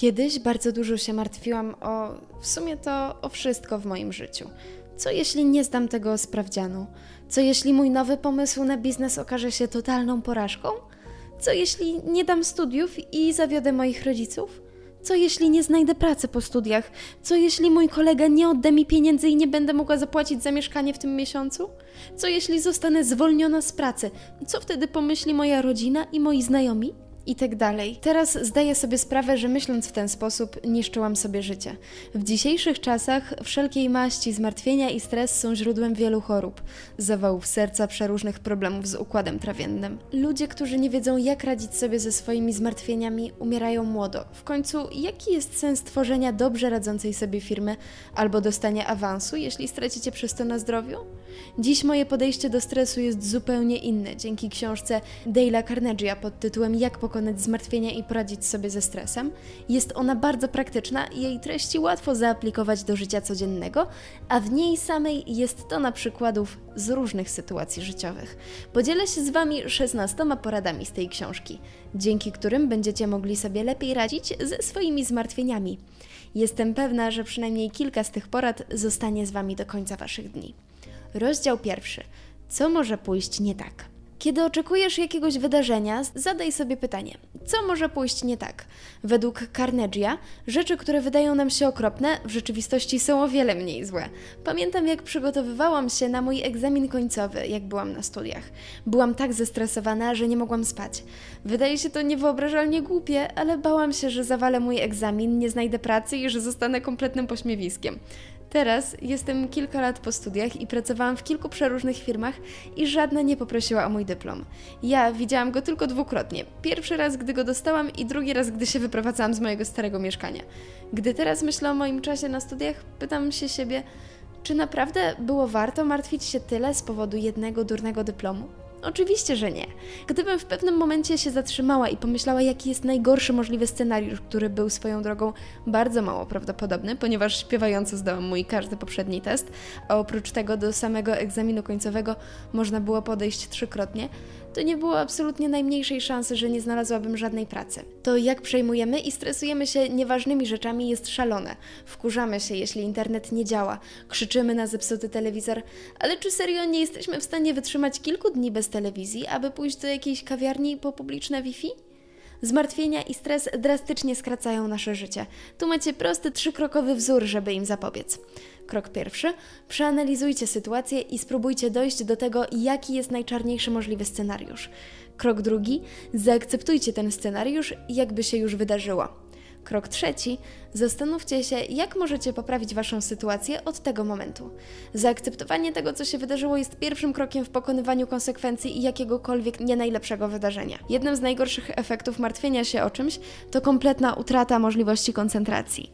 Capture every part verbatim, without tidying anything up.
Kiedyś bardzo dużo się martwiłam o, w sumie to o wszystko w moim życiu. Co jeśli nie zdam tego sprawdzianu? Co jeśli mój nowy pomysł na biznes okaże się totalną porażką? Co jeśli nie dam studiów i zawiodę moich rodziców? Co jeśli nie znajdę pracy po studiach? Co jeśli mój kolega nie odda mi pieniędzy i nie będę mogła zapłacić za mieszkanie w tym miesiącu? Co jeśli zostanę zwolniona z pracy? Co wtedy pomyśli moja rodzina i moi znajomi? I tak dalej. Teraz zdaję sobie sprawę, że myśląc w ten sposób niszczyłam sobie życie. W dzisiejszych czasach wszelkiej maści zmartwienia i stres są źródłem wielu chorób, zawałów serca, przeróżnych problemów z układem trawiennym. Ludzie, którzy nie wiedzą jak radzić sobie ze swoimi zmartwieniami, umierają młodo. W końcu jaki jest sens tworzenia dobrze radzącej sobie firmy albo dostania awansu, jeśli stracicie przez to na zdrowiu? Dziś moje podejście do stresu jest zupełnie inne, dzięki książce Dale'a Carnegie'a pod tytułem Jak pokonać zmartwienia i poradzić sobie ze stresem. Jest ona bardzo praktyczna i jej treści łatwo zaaplikować do życia codziennego, a w niej samej jest tona przykładów z różnych sytuacji życiowych. Podzielę się z Wami szesnastoma poradami z tej książki, dzięki którym będziecie mogli sobie lepiej radzić ze swoimi zmartwieniami. Jestem pewna, że przynajmniej kilka z tych porad zostanie z Wami do końca Waszych dni. Rozdział pierwszy. Co może pójść nie tak? Kiedy oczekujesz jakiegoś wydarzenia, zadaj sobie pytanie, co może pójść nie tak? Według Carnegie'a rzeczy, które wydają nam się okropne, w rzeczywistości są o wiele mniej złe. Pamiętam, jak przygotowywałam się na mój egzamin końcowy, jak byłam na studiach. Byłam tak zestresowana, że nie mogłam spać. Wydaje się to niewyobrażalnie głupie, ale bałam się, że zawalę mój egzamin, nie znajdę pracy i że zostanę kompletnym pośmiewiskiem. Teraz jestem kilka lat po studiach i pracowałam w kilku przeróżnych firmach i żadna nie poprosiła o mój dyplom. Ja widziałam go tylko dwukrotnie. Pierwszy raz, gdy go dostałam i drugi raz, gdy się wyprowadzałam z mojego starego mieszkania. Gdy teraz myślę o moim czasie na studiach, pytam się siebie, czy naprawdę było warto martwić się tyle z powodu jednego durnego dyplomu? Oczywiście, że nie. Gdybym w pewnym momencie się zatrzymała i pomyślała, jaki jest najgorszy możliwy scenariusz, który był swoją drogą bardzo mało prawdopodobny, ponieważ śpiewająco zdałam mój każdy poprzedni test, a oprócz tego do samego egzaminu końcowego można było podejść trzykrotnie, to nie było absolutnie najmniejszej szansy, że nie znalazłabym żadnej pracy. To jak przejmujemy i stresujemy się nieważnymi rzeczami jest szalone. Wkurzamy się, jeśli internet nie działa, krzyczymy na zepsuty telewizor, ale czy serio nie jesteśmy w stanie wytrzymać kilku dni bez telewizji, aby pójść do jakiejś kawiarni po publiczne Wi-Fi? Zmartwienia i stres drastycznie skracają nasze życie. Tu macie prosty, trzykrokowy wzór, żeby im zapobiec. Krok pierwszy. Przeanalizujcie sytuację i spróbujcie dojść do tego, jaki jest najczarniejszy możliwy scenariusz. Krok drugi. Zaakceptujcie ten scenariusz, jakby się już wydarzyło. Krok trzeci. Zastanówcie się, jak możecie poprawić Waszą sytuację od tego momentu. Zaakceptowanie tego, co się wydarzyło, jest pierwszym krokiem w pokonywaniu konsekwencji i jakiegokolwiek nie najlepszego wydarzenia. Jednym z najgorszych efektów martwienia się o czymś to kompletna utrata możliwości koncentracji.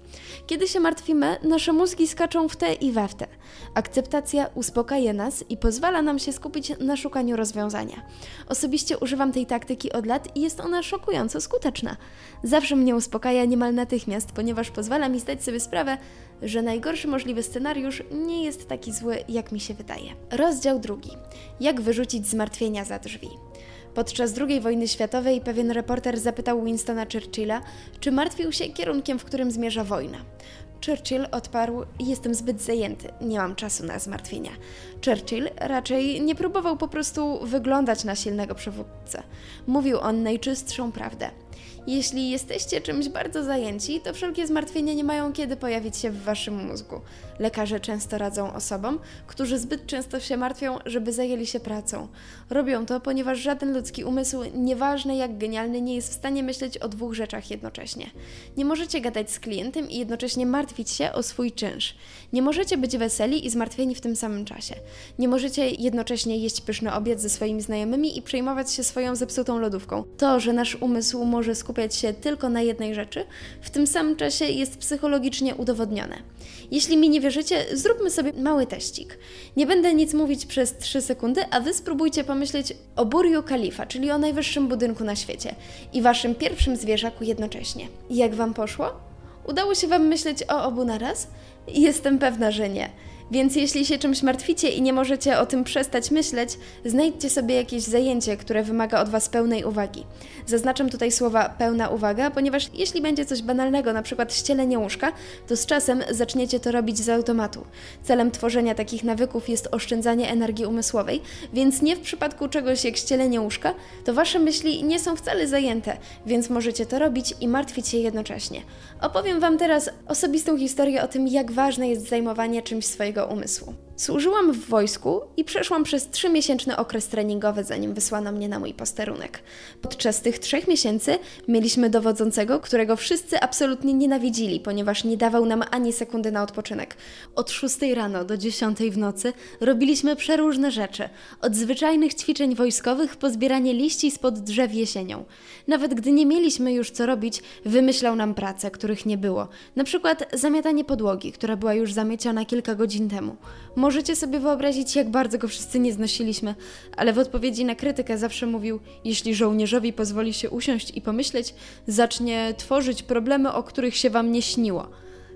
Kiedy się martwimy, nasze mózgi skaczą w te i we w te. Akceptacja uspokaja nas i pozwala nam się skupić na szukaniu rozwiązania. Osobiście używam tej taktyki od lat i jest ona szokująco skuteczna. Zawsze mnie uspokaja niemal natychmiast, ponieważ pozwala mi zdać sobie sprawę, że najgorszy możliwy scenariusz nie jest taki zły, jak mi się wydaje. Rozdział drugi. Jak wyrzucić zmartwienia za drzwi? Podczas drugiej wojny światowej pewien reporter zapytał Winstona Churchilla, czy martwił się kierunkiem, w którym zmierza wojna. Churchill odparł, jestem zbyt zajęty, nie mam czasu na zmartwienia. Churchill raczej nie próbował po prostu wyglądać na silnego przywódcę. Mówił on najczystszą prawdę. Jeśli jesteście czymś bardzo zajęci, to wszelkie zmartwienia nie mają kiedy pojawić się w Waszym mózgu. Lekarze często radzą osobom, którzy zbyt często się martwią, żeby zajęli się pracą. Robią to, ponieważ żaden ludzki umysł, nieważne jak genialny, nie jest w stanie myśleć o dwóch rzeczach jednocześnie. Nie możecie gadać z klientem i jednocześnie martwić się o swój czynsz. Nie możecie być weseli i zmartwieni w tym samym czasie. Nie możecie jednocześnie jeść pyszny obiad ze swoimi znajomymi i przejmować się swoją zepsutą lodówką. To, że nasz umysł może skupiać się tylko na jednej rzeczy, w tym samym czasie jest psychologicznie udowodnione. Jeśli mi nie wierzycie, zróbmy sobie mały teścik. Nie będę nic mówić przez trzy sekundy, a Wy spróbujcie pomyśleć o Burju Khalifa, czyli o najwyższym budynku na świecie i Waszym pierwszym zwierzaku jednocześnie. Jak Wam poszło? Udało się Wam myśleć o obu naraz? Jestem pewna, że nie. Więc jeśli się czymś martwicie i nie możecie o tym przestać myśleć, znajdźcie sobie jakieś zajęcie, które wymaga od Was pełnej uwagi. Zaznaczam tutaj słowa pełna uwaga, ponieważ jeśli będzie coś banalnego, na przykład ścielenie łóżka, to z czasem zaczniecie to robić z automatu. Celem tworzenia takich nawyków jest oszczędzanie energii umysłowej, więc nie w przypadku czegoś jak ścielenie łóżka, to Wasze myśli nie są wcale zajęte, więc możecie to robić i martwić się jednocześnie. Opowiem Wam teraz osobistą historię o tym, jak ważne jest zajmowanie czymś swojego umysłu. Służyłam w wojsku i przeszłam przez trzymiesięczny okres treningowy, zanim wysłano mnie na mój posterunek. Podczas tych trzech miesięcy mieliśmy dowodzącego, którego wszyscy absolutnie nienawidzili, ponieważ nie dawał nam ani sekundy na odpoczynek. Od szóstej rano do dziesiątej w nocy robiliśmy przeróżne rzeczy. Od zwyczajnych ćwiczeń wojskowych po zbieranie liści spod drzew jesienią. Nawet gdy nie mieliśmy już co robić, wymyślał nam prace, których nie było. Na przykład zamiatanie podłogi, która była już zamieciona kilka godzin temu. Możecie sobie wyobrazić, jak bardzo go wszyscy nie znosiliśmy, ale w odpowiedzi na krytykę zawsze mówił, jeśli żołnierzowi pozwoli się usiąść i pomyśleć, zacznie tworzyć problemy, o których się wam nie śniło.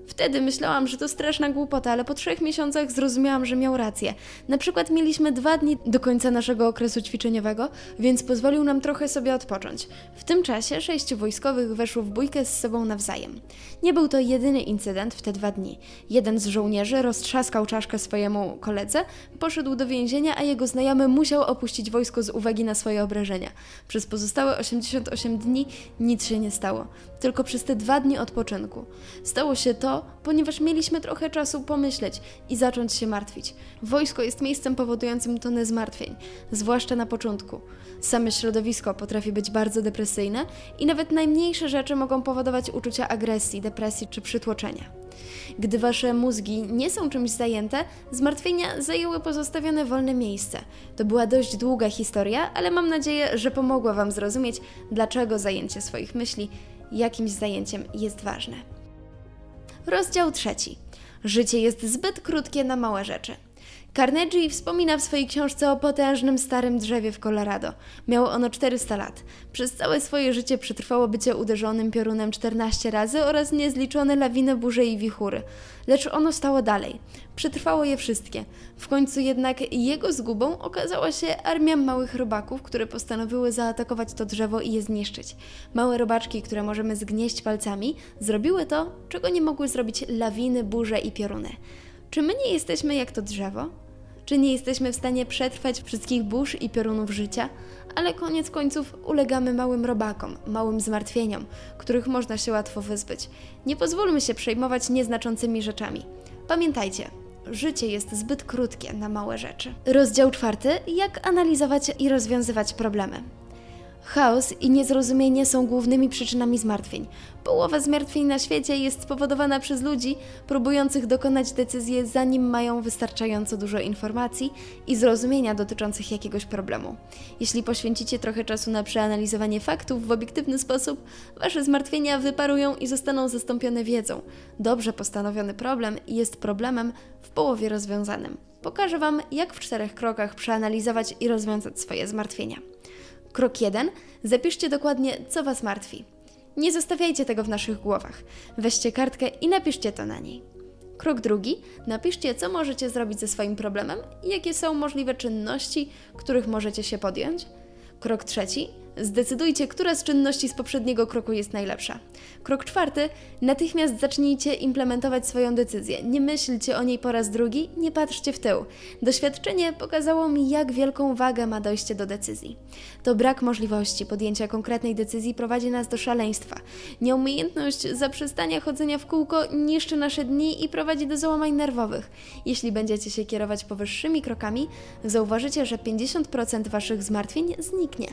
Wtedy myślałam, że to straszna głupota, ale po trzech miesiącach zrozumiałam, że miał rację. Na przykład mieliśmy dwa dni do końca naszego okresu ćwiczeniowego, więc pozwolił nam trochę sobie odpocząć. W tym czasie sześciu wojskowych weszło w bójkę z sobą nawzajem. Nie był to jedyny incydent w te dwa dni. Jeden z żołnierzy roztrzaskał czaszkę swojemu koledze, poszedł do więzienia, a jego znajomy musiał opuścić wojsko z uwagi na swoje obrażenia. Przez pozostałe osiemdziesiąt osiem dni nic się nie stało. Tylko przez te dwa dni odpoczynku. Stało się to, ponieważ mieliśmy trochę czasu pomyśleć i zacząć się martwić. Wojsko jest miejscem powodującym tonę zmartwień, zwłaszcza na początku. Same środowisko potrafi być bardzo depresyjne i nawet najmniejsze rzeczy mogą powodować uczucia agresji, depresji czy przytłoczenia. Gdy wasze mózgi nie są czymś zajęte, zmartwienia zajęły pozostawione wolne miejsce. To była dość długa historia, ale mam nadzieję, że pomogła wam zrozumieć, dlaczego zajęcie swoich myśli jakimś zajęciem jest ważne. Rozdział trzeci. Życie jest zbyt krótkie na małe rzeczy. Carnegie wspomina w swojej książce o potężnym starym drzewie w Colorado. Miało ono czterysta lat. Przez całe swoje życie przetrwało bycie uderzonym piorunem czternaście razy oraz niezliczone lawiny, burze i wichury. Lecz ono stało dalej. Przetrwało je wszystkie. W końcu jednak jego zgubą okazała się armia małych robaków, które postanowiły zaatakować to drzewo i je zniszczyć. Małe robaczki, które możemy zgnieść palcami, zrobiły to, czego nie mogły zrobić lawiny, burze i pioruny. Czy my nie jesteśmy jak to drzewo? Czy nie jesteśmy w stanie przetrwać wszystkich burz i piorunów życia? Ale koniec końców ulegamy małym robakom, małym zmartwieniom, których można się łatwo wyzbyć. Nie pozwólmy się przejmować nieznaczącymi rzeczami. Pamiętajcie, życie jest zbyt krótkie na małe rzeczy. Rozdział czwarty. Jak analizować i rozwiązywać problemy. Chaos i niezrozumienie są głównymi przyczynami zmartwień. Połowa zmartwień na świecie jest spowodowana przez ludzi próbujących dokonać decyzji, zanim mają wystarczająco dużo informacji i zrozumienia dotyczących jakiegoś problemu. Jeśli poświęcicie trochę czasu na przeanalizowanie faktów w obiektywny sposób, wasze zmartwienia wyparują i zostaną zastąpione wiedzą. Dobrze postanowiony problem jest problemem w połowie rozwiązanym. Pokażę Wam, jak w czterech krokach przeanalizować i rozwiązać swoje zmartwienia. Krok jeden. Zapiszcie dokładnie, co Was martwi. Nie zostawiajcie tego w naszych głowach. Weźcie kartkę i napiszcie to na niej. Krok drugi. Napiszcie, co możecie zrobić ze swoim problemem i jakie są możliwe czynności, których możecie się podjąć. Krok trzeci. Zdecydujcie, która z czynności z poprzedniego kroku jest najlepsza. Krok czwarty. Natychmiast zacznijcie implementować swoją decyzję. Nie myślcie o niej po raz drugi, nie patrzcie w tył. Doświadczenie pokazało mi, jak wielką wagę ma dojście do decyzji. To brak możliwości podjęcia konkretnej decyzji prowadzi nas do szaleństwa. Nieumiejętność zaprzestania chodzenia w kółko niszczy nasze dni i prowadzi do załamań nerwowych. Jeśli będziecie się kierować powyższymi krokami, zauważycie, że pięćdziesiąt procent Waszych zmartwień zniknie.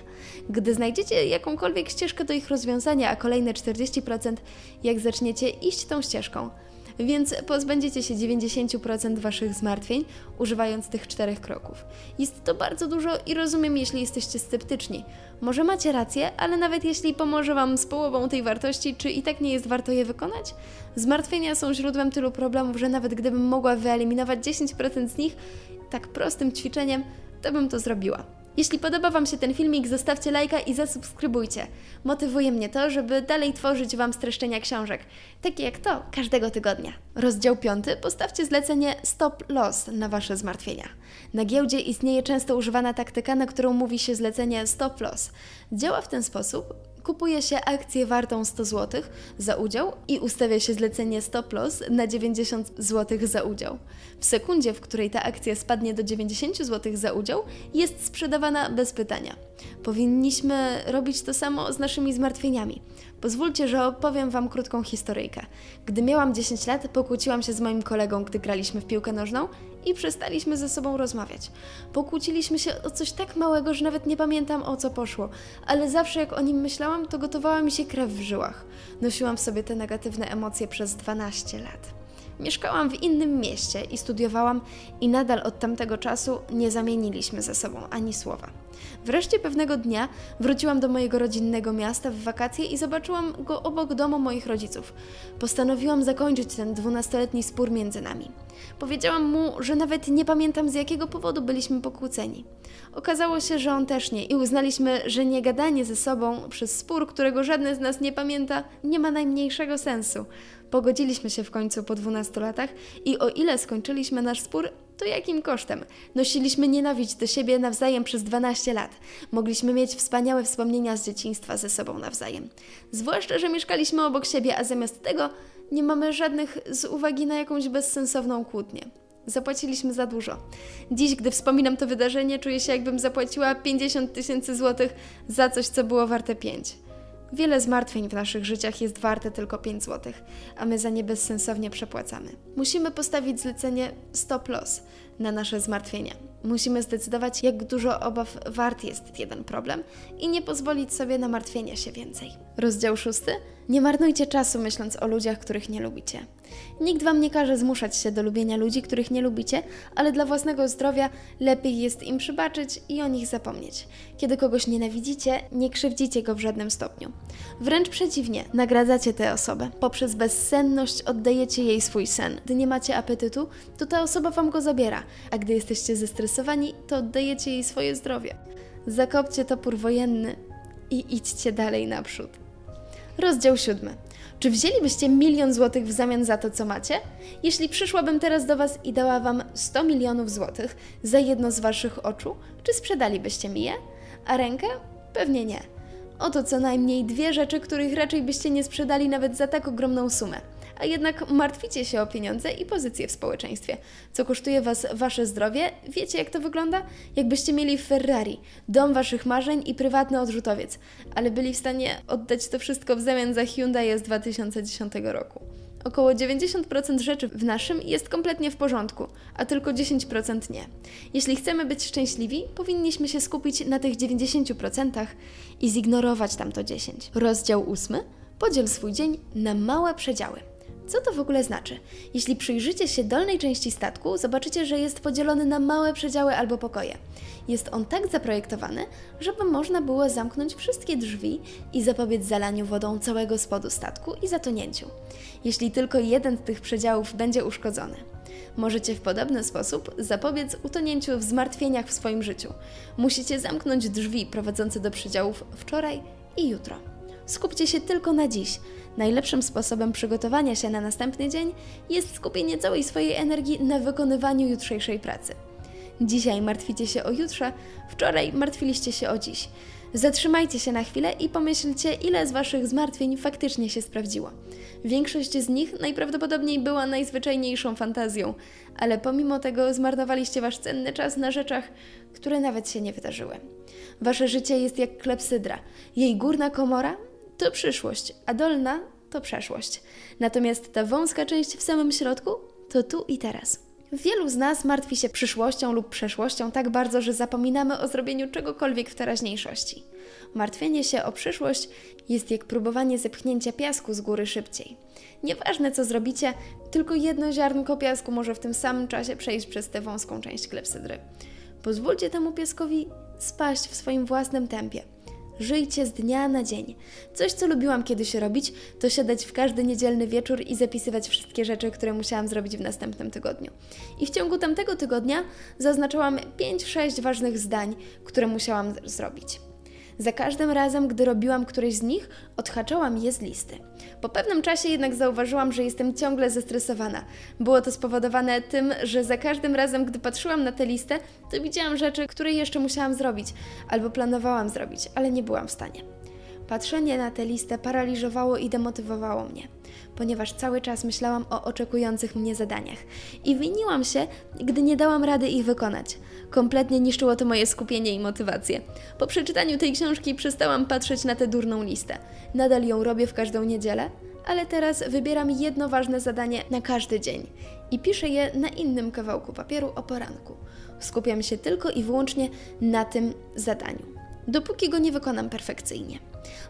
Gdy Gdy znajdziecie jakąkolwiek ścieżkę do ich rozwiązania, a kolejne czterdzieści procent jak zaczniecie iść tą ścieżką. Więc pozbędziecie się dziewięćdziesiąt procent Waszych zmartwień, używając tych czterech kroków. Jest to bardzo dużo i rozumiem, jeśli jesteście sceptyczni. Może macie rację, ale nawet jeśli pomoże Wam z połową tej wartości, czy i tak nie jest warto je wykonać? Zmartwienia są źródłem tylu problemów, że nawet gdybym mogła wyeliminować dziesięć procent z nich tak prostym ćwiczeniem, to bym to zrobiła. Jeśli podoba Wam się ten filmik, zostawcie lajka i zasubskrybujcie. Motywuje mnie to, żeby dalej tworzyć Wam streszczenia książek, takie jak to każdego tygodnia. Rozdział piąty. Postawcie zlecenie Stop Loss na Wasze zmartwienia. Na giełdzie istnieje często używana taktyka, na którą mówi się zlecenie Stop Loss. Działa w ten sposób. Kupuje się akcję wartą sto złotych za udział i ustawia się zlecenie stop loss na dziewięćdziesiąt złotych za udział. W sekundzie, w której ta akcja spadnie do dziewięćdziesiąt złotych za udział, jest sprzedawana bez pytania. Powinniśmy robić to samo z naszymi zmartwieniami. Pozwólcie, że opowiem Wam krótką historyjkę. Gdy miałam dziesięć lat, pokłóciłam się z moim kolegą, gdy graliśmy w piłkę nożną i przestaliśmy ze sobą rozmawiać. Pokłóciliśmy się o coś tak małego, że nawet nie pamiętam, o co poszło, ale zawsze jak o nim myślałam, to gotowała mi się krew w żyłach. Nosiłam w sobie te negatywne emocje przez dwanaście lat. Mieszkałam w innym mieście i studiowałam i nadal od tamtego czasu nie zamieniliśmy ze sobą ani słowa. Wreszcie pewnego dnia wróciłam do mojego rodzinnego miasta w wakacje i zobaczyłam go obok domu moich rodziców. Postanowiłam zakończyć ten dwunastoletni spór między nami. Powiedziałam mu, że nawet nie pamiętam, z jakiego powodu byliśmy pokłóceni. Okazało się, że on też nie i uznaliśmy, że niegadanie ze sobą przez spór, którego żadne z nas nie pamięta, nie ma najmniejszego sensu. Pogodziliśmy się w końcu po dwunastu latach i o ile skończyliśmy nasz spór, to jakim kosztem? Nosiliśmy nienawiść do siebie nawzajem przez dwanaście lat. Mogliśmy mieć wspaniałe wspomnienia z dzieciństwa ze sobą nawzajem. Zwłaszcza, że mieszkaliśmy obok siebie, a zamiast tego nie mamy żadnych z uwagi na jakąś bezsensowną kłótnię. Zapłaciliśmy za dużo. Dziś, gdy wspominam to wydarzenie, czuję się, jakbym zapłaciła pięćdziesiąt tysięcy złotych za coś, co było warte pięć. Wiele zmartwień w naszych życiach jest warte tylko pięć złotych, a my za nie bezsensownie przepłacamy. Musimy postawić zlecenie stop loss na nasze zmartwienia. Musimy zdecydować, jak dużo obaw wart jest jeden problem i nie pozwolić sobie na martwienie się więcej. Rozdział szósty. Nie marnujcie czasu, myśląc o ludziach, których nie lubicie. Nikt Wam nie każe zmuszać się do lubienia ludzi, których nie lubicie, ale dla własnego zdrowia lepiej jest im przybaczyć i o nich zapomnieć. Kiedy kogoś nienawidzicie, nie krzywdzicie go w żadnym stopniu. Wręcz przeciwnie, nagradzacie tę osobę. Poprzez bezsenność oddajecie jej swój sen. Gdy nie macie apetytu, to ta osoba Wam go zabiera, a gdy jesteście zestresowani, to oddajecie jej swoje zdrowie. Zakopcie topór wojenny i idźcie dalej naprzód. Rozdział siódmy. Czy wzięlibyście milion złotych w zamian za to, co macie? Jeśli przyszłabym teraz do Was i dała Wam sto milionów złotych za jedno z Waszych oczu, czy sprzedalibyście mi je? A rękę? Pewnie nie. Oto co najmniej dwie rzeczy, których raczej byście nie sprzedali nawet za tak ogromną sumę. A jednak martwicie się o pieniądze i pozycję w społeczeństwie. Co kosztuje Was Wasze zdrowie? Wiecie, jak to wygląda? Jakbyście mieli Ferrari, dom Waszych marzeń i prywatny odrzutowiec, ale byli w stanie oddać to wszystko w zamian za Hyundai z dwa tysiące dziesiątego roku. Około dziewięćdziesiąt procent rzeczy w naszym jest kompletnie w porządku, a tylko dziesięć procent nie. Jeśli chcemy być szczęśliwi, powinniśmy się skupić na tych dziewięćdziesięciu procentach i zignorować tamto dziesięć procent. Rozdział ósmy. Podziel swój dzień na małe przedziały. Co to w ogóle znaczy? Jeśli przyjrzycie się dolnej części statku, zobaczycie, że jest podzielony na małe przedziały albo pokoje. Jest on tak zaprojektowany, żeby można było zamknąć wszystkie drzwi i zapobiec zalaniu wodą całego spodu statku i zatonięciu, jeśli tylko jeden z tych przedziałów będzie uszkodzony. Możecie w podobny sposób zapobiec utonięciu w zmartwieniach w swoim życiu. Musicie zamknąć drzwi prowadzące do przedziałów wczoraj i jutro. Skupcie się tylko na dziś. Najlepszym sposobem przygotowania się na następny dzień jest skupienie całej swojej energii na wykonywaniu jutrzejszej pracy. Dzisiaj martwicie się o jutrze, wczoraj martwiliście się o dziś. Zatrzymajcie się na chwilę i pomyślcie, ile z Waszych zmartwień faktycznie się sprawdziło. Większość z nich najprawdopodobniej była najzwyczajniejszą fantazją, ale pomimo tego zmarnowaliście Wasz cenny czas na rzeczach, które nawet się nie wydarzyły. Wasze życie jest jak klepsydra. Jej górna komora to przyszłość, a dolna to przeszłość. Natomiast ta wąska część w samym środku to tu i teraz. Wielu z nas martwi się przyszłością lub przeszłością tak bardzo, że zapominamy o zrobieniu czegokolwiek w teraźniejszości. Martwienie się o przyszłość jest jak próbowanie zepchnięcia piasku z góry szybciej. Nieważne co zrobicie, tylko jedno ziarnko piasku może w tym samym czasie przejść przez tę wąską część klepsydry. Pozwólcie temu piaskowi spaść w swoim własnym tempie. Żyjcie z dnia na dzień. Coś, co lubiłam kiedyś robić, to siadać w każdy niedzielny wieczór i zapisywać wszystkie rzeczy, które musiałam zrobić w następnym tygodniu. I w ciągu tamtego tygodnia zaznaczałam pięć sześć ważnych zdań, które musiałam zrobić. Za każdym razem, gdy robiłam któreś z nich, odhaczałam je z listy. Po pewnym czasie jednak zauważyłam, że jestem ciągle zestresowana. Było to spowodowane tym, że za każdym razem, gdy patrzyłam na tę listę, to widziałam rzeczy, które jeszcze musiałam zrobić, albo planowałam zrobić, ale nie byłam w stanie. Patrzenie na tę listę paraliżowało i demotywowało mnie, ponieważ cały czas myślałam o oczekujących mnie zadaniach i winiłam się, gdy nie dałam rady ich wykonać. Kompletnie niszczyło to moje skupienie i motywację. Po przeczytaniu tej książki przestałam patrzeć na tę durną listę. Nadal ją robię w każdą niedzielę, ale teraz wybieram jedno ważne zadanie na każdy dzień i piszę je na innym kawałku papieru o poranku. Skupiam się tylko i wyłącznie na tym zadaniu, dopóki go nie wykonam perfekcyjnie.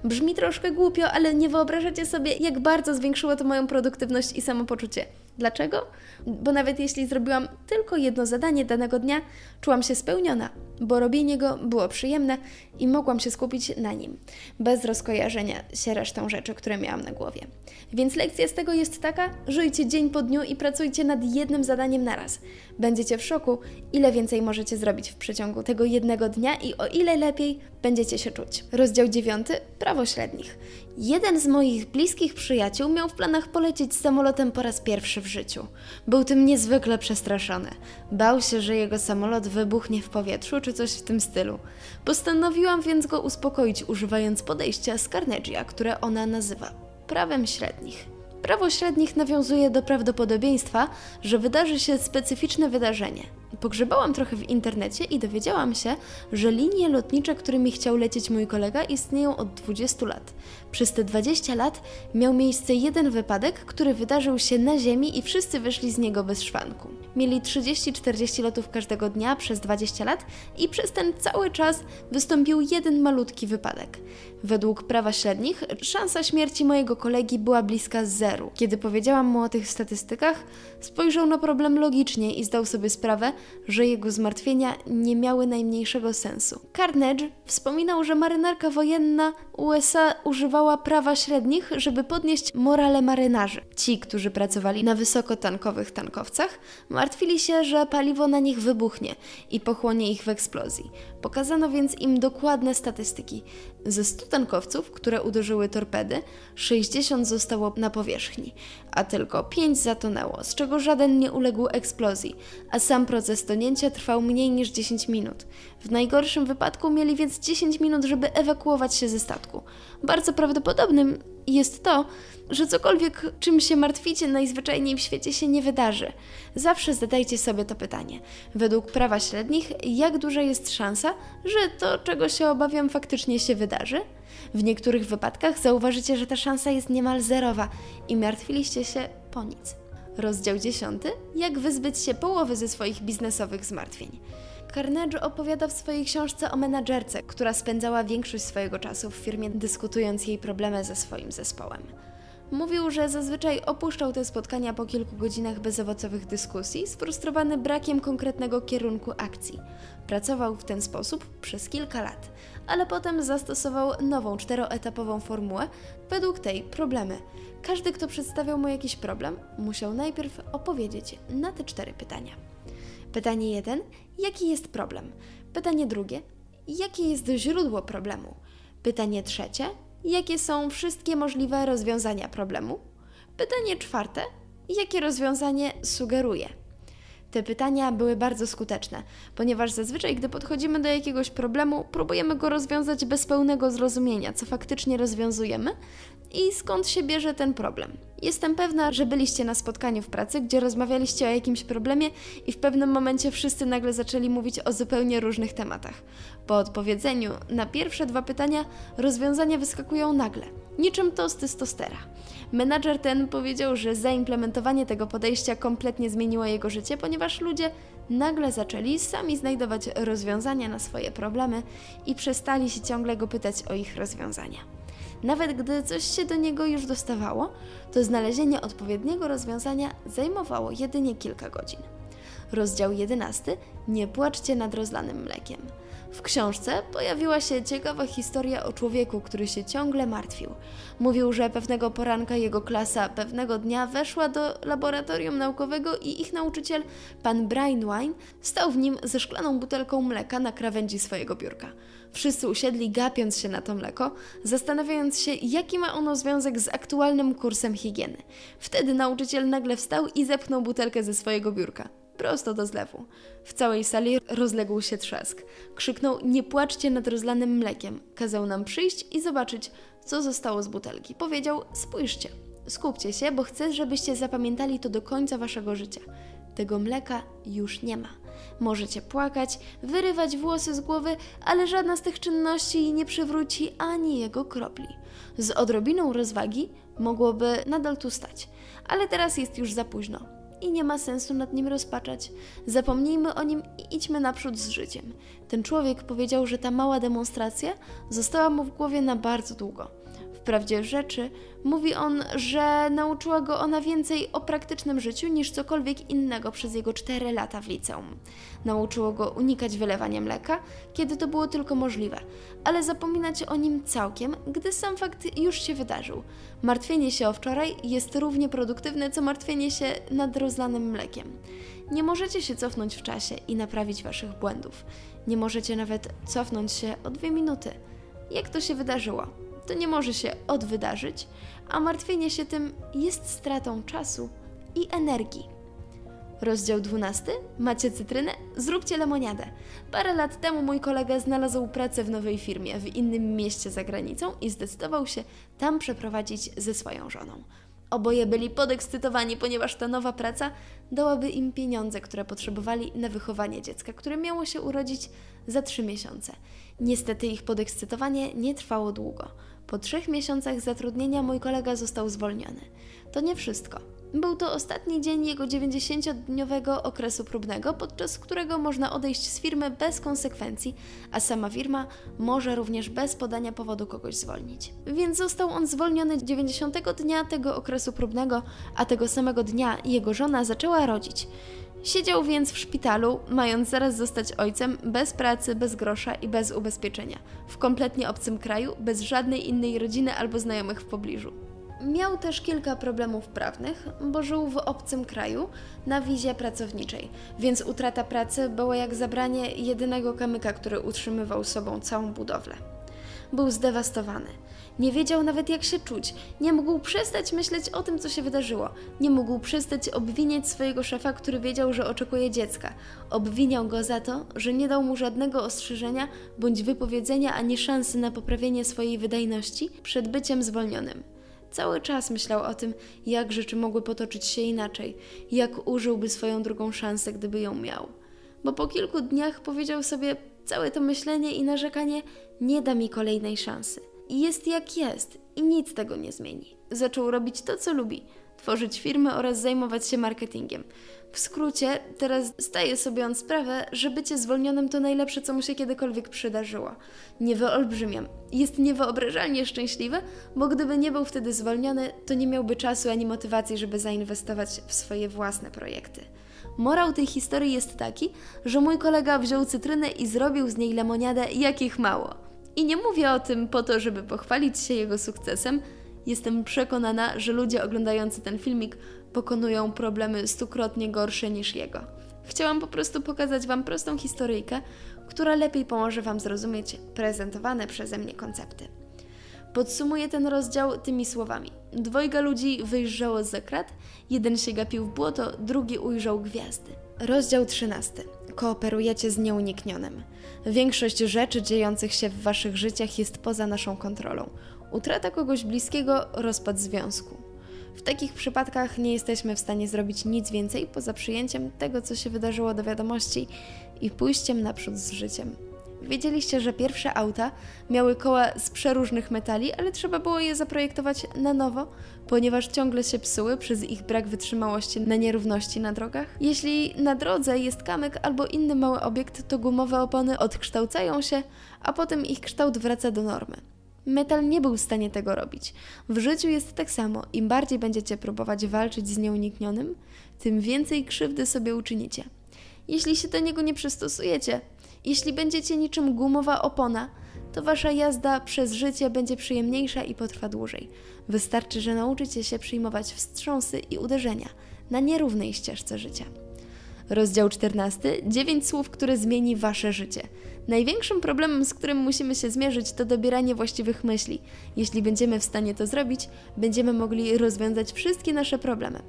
Brzmi troszkę głupio, ale nie wyobrażacie sobie, jak bardzo zwiększyło to moją produktywność i samopoczucie. Dlaczego? Bo nawet jeśli zrobiłam tylko jedno zadanie danego dnia, czułam się spełniona, bo robienie go było przyjemne i mogłam się skupić na nim, bez rozkojarzenia się resztą rzeczy, które miałam na głowie. Więc lekcja z tego jest taka, żyjcie dzień po dniu i pracujcie nad jednym zadaniem naraz. Będziecie w szoku, ile więcej możecie zrobić w przeciągu tego jednego dnia i o ile lepiej będziecie się czuć. Rozdział dziewiąty. Prawo średnich. Jeden z moich bliskich przyjaciół miał w planach polecieć samolotem po raz pierwszy w życiu. Był tym niezwykle przestraszony. Bał się, że jego samolot wybuchnie w powietrzu czy coś w tym stylu. Postanowiłam więc go uspokoić, używając podejścia z Carnegie'a, które ona nazywa prawem średnich. Prawo średnich nawiązuje do prawdopodobieństwa, że wydarzy się specyficzne wydarzenie. Pogrzebałam trochę w internecie i dowiedziałam się, że linie lotnicze, którymi chciał lecieć mój kolega, istnieją od dwudziestu lat. Przez te dwadzieścia lat miał miejsce jeden wypadek, który wydarzył się na ziemi i wszyscy wyszli z niego bez szwanku. Mieli trzydzieści czterdzieści lotów każdego dnia przez dwadzieścia lat i przez ten cały czas wystąpił jeden malutki wypadek. Według prawa średnich szansa śmierci mojego kolegi była bliska zeru. Kiedy powiedziałam mu o tych statystykach, spojrzał na problem logicznie i zdał sobie sprawę, że jego zmartwienia nie miały najmniejszego sensu. Carnegie wspominał, że marynarka wojenna U S A używała prawa średnich, żeby podnieść morale marynarzy. Ci, którzy pracowali na wysokotankowych tankowcach, martwili się, że paliwo na nich wybuchnie i pochłonie ich w eksplozji. Pokazano więc im dokładne statystyki. Ze stu tankowców, które uderzyły torpedy, sześćdziesiąt zostało na powierzchni, a tylko pięć zatonęło, z czego żaden nie uległ eksplozji, a sam proces tonięcia trwał mniej niż dziesięć minut. W najgorszym wypadku mieli więc dziesięć minut, żeby ewakuować się ze statku. Bardzo prawdopodobnym jest to, że cokolwiek, czym się martwicie, najzwyczajniej w świecie się nie wydarzy. Zawsze zadajcie sobie to pytanie. Według prawa średnich, jak duża jest szansa, że to, czego się obawiam, faktycznie się wydarzy? W niektórych wypadkach zauważycie, że ta szansa jest niemal zerowa i martwiliście się po nic. Rozdział dziesiąty. Jak wyzbyć się połowy ze swoich biznesowych zmartwień. Carnegie opowiada w swojej książce o menadżerce, która spędzała większość swojego czasu w firmie, dyskutując jej problemy ze swoim zespołem. Mówił, że zazwyczaj opuszczał te spotkania po kilku godzinach bezowocowych dyskusji, sfrustrowany brakiem konkretnego kierunku akcji. Pracował w ten sposób przez kilka lat, ale potem zastosował nową czteroetapową formułę, według tej problemy. Każdy, kto przedstawiał mu jakiś problem, musiał najpierw odpowiedzieć na te cztery pytania. Pytanie jeden. Jaki jest problem? Pytanie drugie. Jakie jest źródło problemu? Pytanie trzecie. Jakie są wszystkie możliwe rozwiązania problemu? Pytanie czwarte. Jakie rozwiązanie sugeruje? Te pytania były bardzo skuteczne, ponieważ zazwyczaj, gdy podchodzimy do jakiegoś problemu, próbujemy go rozwiązać bez pełnego zrozumienia, co faktycznie rozwiązujemy i skąd się bierze ten problem. Jestem pewna, że byliście na spotkaniu w pracy, gdzie rozmawialiście o jakimś problemie i w pewnym momencie wszyscy nagle zaczęli mówić o zupełnie różnych tematach. Po odpowiedzeniu na pierwsze dwa pytania rozwiązania wyskakują nagle, niczym tosty z tostera. Menadżer ten powiedział, że zaimplementowanie tego podejścia kompletnie zmieniło jego życie, ponieważ ludzie nagle zaczęli sami znajdować rozwiązania na swoje problemy i przestali się ciągle go pytać o ich rozwiązania. Nawet gdy coś się do niego już dostawało, to znalezienie odpowiedniego rozwiązania zajmowało jedynie kilka godzin. rozdział jedenasty, Nie płaczcie nad rozlanym mlekiem. W książce pojawiła się ciekawa historia o człowieku, który się ciągle martwił. Mówił, że pewnego poranka jego klasa pewnego dnia weszła do laboratorium naukowego i ich nauczyciel, pan Brainwine, stał w nim ze szklaną butelką mleka na krawędzi swojego biurka. Wszyscy usiedli, gapiąc się na to mleko, zastanawiając się, jaki ma ono związek z aktualnym kursem higieny. Wtedy nauczyciel nagle wstał i zepchnął butelkę ze swojego biurka prosto do zlewu. W całej sali rozległ się trzask. Krzyknął: nie płaczcie nad rozlanym mlekiem. Kazał nam przyjść i zobaczyć, co zostało z butelki. Powiedział: spójrzcie, skupcie się, bo chcę, żebyście zapamiętali to do końca waszego życia. Tego mleka już nie ma. Możecie płakać, wyrywać włosy z głowy, ale żadna z tych czynności nie przywróci ani jego kropli. Z odrobiną rozwagi mogłoby nadal tu stać, ale teraz jest już za późno i nie ma sensu nad nim rozpaczać. Zapomnijmy o nim i idźmy naprzód z życiem. Ten człowiek powiedział, że ta mała demonstracja została mu w głowie na bardzo długo. Wprawdzie rzeczy mówi on, że nauczyła go ona więcej o praktycznym życiu niż cokolwiek innego przez jego cztery lata w liceum. Nauczyło go unikać wylewania mleka, kiedy to było tylko możliwe, ale zapominać o nim całkiem, gdy sam fakt już się wydarzył. Martwienie się o wczoraj jest równie produktywne, co martwienie się nad rozlanym mlekiem. Nie możecie się cofnąć w czasie i naprawić waszych błędów. Nie możecie nawet cofnąć się o dwie minuty. Jak to się wydarzyło? To nie może się odwydarzyć, a martwienie się tym jest stratą czasu i energii. Rozdział dwunasty. Macie cytrynę? Zróbcie lemoniadę. Parę lat temu mój kolega znalazł pracę w nowej firmie w innym mieście za granicą i zdecydował się tam przeprowadzić ze swoją żoną. Oboje byli podekscytowani, ponieważ ta nowa praca dałaby im pieniądze, które potrzebowali na wychowanie dziecka, które miało się urodzić za trzy miesiące. Niestety ich podekscytowanie nie trwało długo. Po trzech miesiącach zatrudnienia mój kolega został zwolniony. To nie wszystko. Był to ostatni dzień jego dziewięćdziesięciodniowego okresu próbnego, podczas którego można odejść z firmy bez konsekwencji, a sama firma może również bez podania powodu kogoś zwolnić. Więc został on zwolniony dziewięćdziesiątego dnia tego okresu próbnego, a tego samego dnia jego żona zaczęła rodzić. Siedział więc w szpitalu, mając zaraz zostać ojcem, bez pracy, bez grosza i bez ubezpieczenia, w kompletnie obcym kraju, bez żadnej innej rodziny albo znajomych w pobliżu. Miał też kilka problemów prawnych, bo żył w obcym kraju na wizie pracowniczej, więc utrata pracy była jak zabranie jedynego kamyka, który utrzymywał sobą całą budowlę. Był zdewastowany. Nie wiedział nawet, jak się czuć. Nie mógł przestać myśleć o tym, co się wydarzyło. Nie mógł przestać obwiniać swojego szefa, który wiedział, że oczekuje dziecka. Obwiniał go za to, że nie dał mu żadnego ostrzeżenia bądź wypowiedzenia ani szansy na poprawienie swojej wydajności przed byciem zwolnionym. Cały czas myślał o tym, jak rzeczy mogły potoczyć się inaczej, jak użyłby swoją drugą szansę, gdyby ją miał. Bo po kilku dniach powiedział sobie: całe to myślenie i narzekanie nie da mi kolejnej szansy. Jest jak jest i nic tego nie zmieni. Zaczął robić to, co lubi, tworzyć firmy oraz zajmować się marketingiem. W skrócie, teraz zdaje sobie on sprawę, że bycie zwolnionym to najlepsze, co mu się kiedykolwiek przydarzyło. Nie wyolbrzymiam. Jest niewyobrażalnie szczęśliwy, bo gdyby nie był wtedy zwolniony, to nie miałby czasu ani motywacji, żeby zainwestować w swoje własne projekty. Morał tej historii jest taki, że mój kolega wziął cytrynę i zrobił z niej lemoniadę, jakich mało. I nie mówię o tym po to, żeby pochwalić się jego sukcesem. Jestem przekonana, że ludzie oglądający ten filmik pokonują problemy stukrotnie gorsze niż jego. Chciałam po prostu pokazać wam prostą historyjkę, która lepiej pomoże wam zrozumieć prezentowane przeze mnie koncepty. Podsumuję ten rozdział tymi słowami. Dwojga ludzi wyjrzało z krat, jeden się gapił w błoto, drugi ujrzał gwiazdy. Rozdział trzynasty. Kooperujecie z nieuniknionym. Większość rzeczy dziejących się w waszych życiach jest poza naszą kontrolą. Utrata kogoś bliskiego, rozpad związku. W takich przypadkach nie jesteśmy w stanie zrobić nic więcej poza przyjęciem tego, co się wydarzyło do wiadomości i pójściem naprzód z życiem. Wiedzieliście, że pierwsze auta miały koła z przeróżnych metali, ale trzeba było je zaprojektować na nowo, ponieważ ciągle się psuły przez ich brak wytrzymałości na nierówności na drogach. Jeśli na drodze jest kamyk albo inny mały obiekt, to gumowe opony odkształcają się, a potem ich kształt wraca do normy. Metal nie był w stanie tego robić. W życiu jest tak samo. Im bardziej będziecie próbować walczyć z nieuniknionym, tym więcej krzywdy sobie uczynicie. jeśli się do niego nie przystosujecie. Jeśli będziecie niczym gumowa opona, to wasza jazda przez życie będzie przyjemniejsza i potrwa dłużej. Wystarczy, że nauczycie się przyjmować wstrząsy i uderzenia na nierównej ścieżce życia. Rozdział czternasty. dziewięć słów, które zmieni wasze życie. Największym problemem, z którym musimy się zmierzyć, to dobieranie właściwych myśli. Jeśli będziemy w stanie to zrobić, będziemy mogli rozwiązać wszystkie nasze problemy.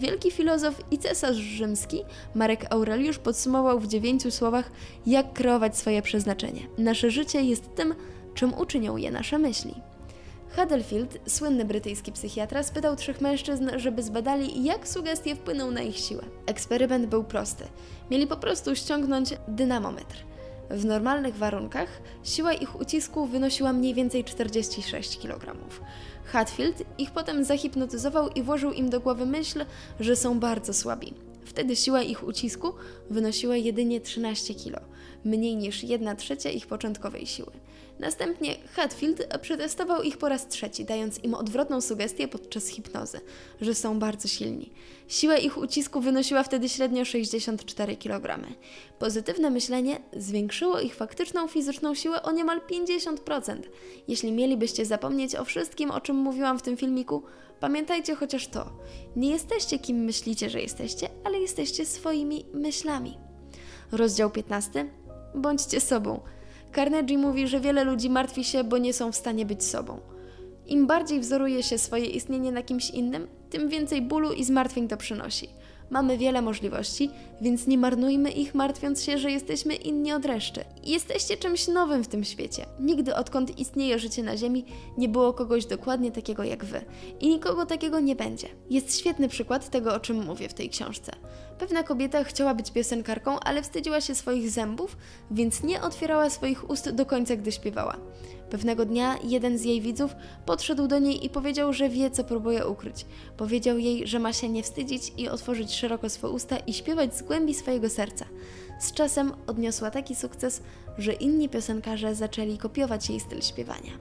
Wielki filozof i cesarz rzymski Marek Aurelius podsumował w dziewięciu słowach, jak kreować swoje przeznaczenie. Nasze życie jest tym, czym uczynią je nasze myśli. Hatfield, słynny brytyjski psychiatra, spytał trzech mężczyzn, żeby zbadali, jak sugestie wpłyną na ich siłę. Eksperyment był prosty. Mieli po prostu ściągnąć dynamometr. W normalnych warunkach siła ich ucisku wynosiła mniej więcej czterdzieści sześć kilogramów. Hatfield ich potem zahipnotyzował i włożył im do głowy myśl, że są bardzo słabi. Wtedy siła ich ucisku wynosiła jedynie trzynaście kilogramów, mniej niż jedna trzecia ich początkowej siły. Następnie Hatfield przetestował ich po raz trzeci, dając im odwrotną sugestię podczas hipnozy, że są bardzo silni. Siła ich ucisku wynosiła wtedy średnio sześćdziesiąt cztery kilogramy. Pozytywne myślenie zwiększyło ich faktyczną fizyczną siłę o niemal pięćdziesiąt procent. Jeśli mielibyście zapomnieć o wszystkim, o czym mówiłam w tym filmiku, pamiętajcie chociaż to. Nie jesteście kim myślicie, że jesteście, ale jesteście swoimi myślami. Rozdział piętnasty. Bądźcie sobą. Carnegie mówi, że wiele ludzi martwi się, bo nie są w stanie być sobą. Im bardziej wzoruje się swoje istnienie na kimś innym, tym więcej bólu i zmartwień to przynosi. Mamy wiele możliwości, więc nie marnujmy ich, martwiąc się, że jesteśmy inni od reszty. Jesteście czymś nowym w tym świecie. Nigdy, odkąd istnieje życie na Ziemi, nie było kogoś dokładnie takiego jak wy. I nikogo takiego nie będzie. Jest świetny przykład tego, o czym mówię w tej książce. Pewna kobieta chciała być piosenkarką, ale wstydziła się swoich zębów, więc nie otwierała swoich ust do końca, gdy śpiewała. Pewnego dnia jeden z jej widzów podszedł do niej i powiedział, że wie, co próbuje ukryć. Powiedział jej, że ma się nie wstydzić i otworzyć szeroko swoje usta i śpiewać z głębi swojego serca. Z czasem odniosła taki sukces, że inni piosenkarze zaczęli kopiować jej styl śpiewania.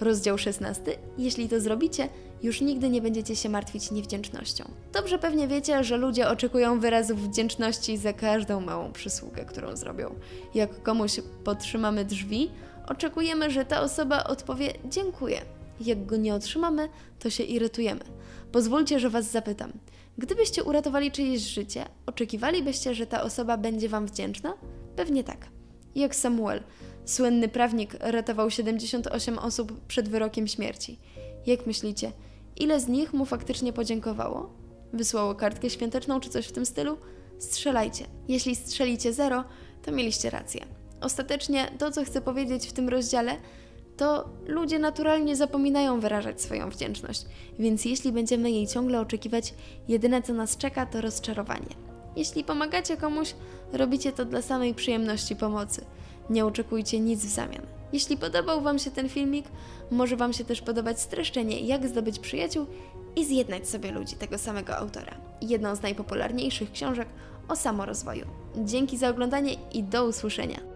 Rozdział szesnasty. Jeśli to zrobicie, już nigdy nie będziecie się martwić niewdzięcznością. Dobrze pewnie wiecie, że ludzie oczekują wyrazów wdzięczności za każdą małą przysługę, którą zrobią. Jak komuś podtrzymamy drzwi, oczekujemy, że ta osoba odpowie dziękuję. Jak go nie otrzymamy, to się irytujemy. Pozwólcie, że was zapytam. Gdybyście uratowali czyjeś życie, oczekiwalibyście, że ta osoba będzie wam wdzięczna? Pewnie tak. Jak Samuel, słynny prawnik, ratował siedemdziesiąt osiem osób przed wyrokiem śmierci. Jak myślicie, ile z nich mu faktycznie podziękowało? Wysłało kartkę świąteczną czy coś w tym stylu? Strzelajcie. Jeśli strzelicie zero, to mieliście rację. Ostatecznie to, co chcę powiedzieć w tym rozdziale, to ludzie naturalnie zapominają wyrażać swoją wdzięczność, więc jeśli będziemy jej ciągle oczekiwać, jedyne co nas czeka to rozczarowanie. Jeśli pomagacie komuś, robicie to dla samej przyjemności pomocy. Nie oczekujcie nic w zamian. Jeśli podobał wam się ten filmik, może wam się też podobać streszczenie Jak zdobyć przyjaciół i zjednać sobie ludzi tego samego autora. Jedną z najpopularniejszych książek o samorozwoju. Dzięki za oglądanie i do usłyszenia.